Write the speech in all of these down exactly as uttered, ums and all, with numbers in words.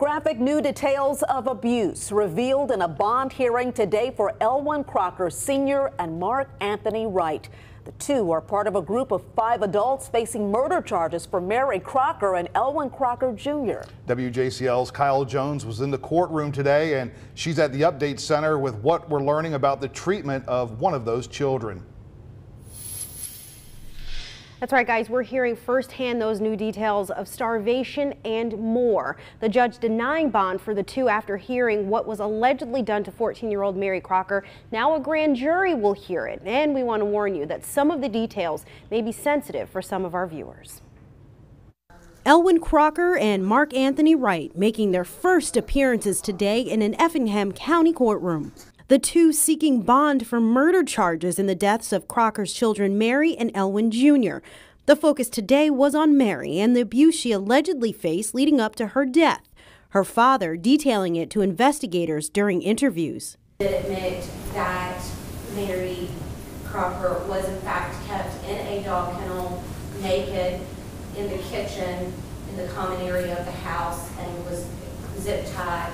Graphic new details of abuse revealed in a bond hearing today for Elwyn Crocker Senior and Mark Anthony Wright. The two are part of a group of five adults facing murder charges for Mary Crocker and Elwyn Crocker Junior W J C L's Kyle Jones was in the courtroom today, and she's at the Update Center with what we're learning about the treatment of one of those children. That's right, guys. We're hearing firsthand those new details of starvation and more. The judge denying bond for the two after hearing what was allegedly done to fourteen-year-old Mary Crocker. Now a grand jury will hear it. And we want to warn you that some of the details may be sensitive for some of our viewers. Elwyn Crocker and Mark Anthony Wright making their first appearances today in an Effingham County courtroom. The two seeking bond for murder charges in the deaths of Crocker's children Mary and Elwyn Junior The focus today was on Mary and the abuse she allegedly faced leading up to her death, her father detailing it to investigators during interviews. Admit that Mary Crocker was in fact kept in a dog kennel, naked, in the kitchen, in the common area of the house, and was zip tied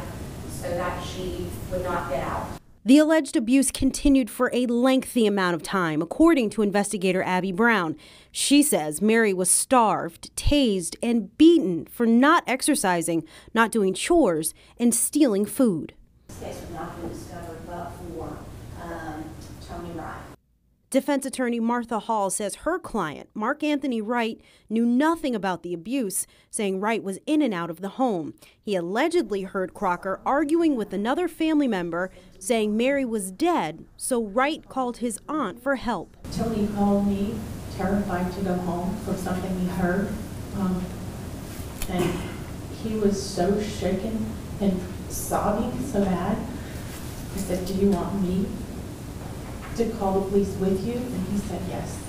so that she would not get out. The alleged abuse continued for a lengthy amount of time, according to investigator Abby Brown. She says Mary was starved, tased, and beaten for not exercising, not doing chores, and stealing food. This case would not be discovered but for um, Tony Wright. Defense attorney Martha Hall says her client, Mark Anthony Wright, knew nothing about the abuse, saying Wright was in and out of the home. He allegedly heard Crocker arguing with another family member, saying Mary was dead, so Wright called his aunt for help. Tony called me, terrified to go home from something he heard. Um, and he was so shaken and sobbing so bad. I said, "Do you want me to call the police with you?" And he said yes.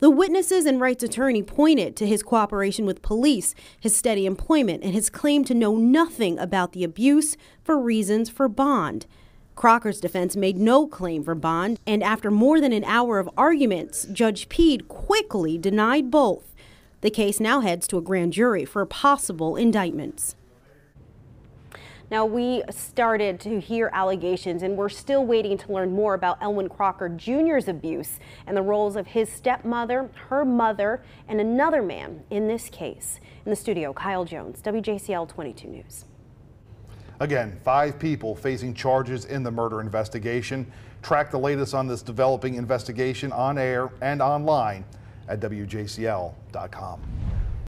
The witnesses and Wright's attorney pointed to his cooperation with police, his steady employment, and his claim to know nothing about the abuse for reasons for bond. Crocker's defense made no claim for bond, and after more than an hour of arguments, Judge Peed quickly denied both. The case now heads to a grand jury for possible indictments. Now, we started to hear allegations, and we're still waiting to learn more about Elwyn Crocker Junior's abuse and the roles of his stepmother, her mother, and another man in this case. In the studio, Kyle Jones, W J C L twenty-two News. Again, five people facing charges in the murder investigation. Track the latest on this developing investigation on air and online at W J C L dot com.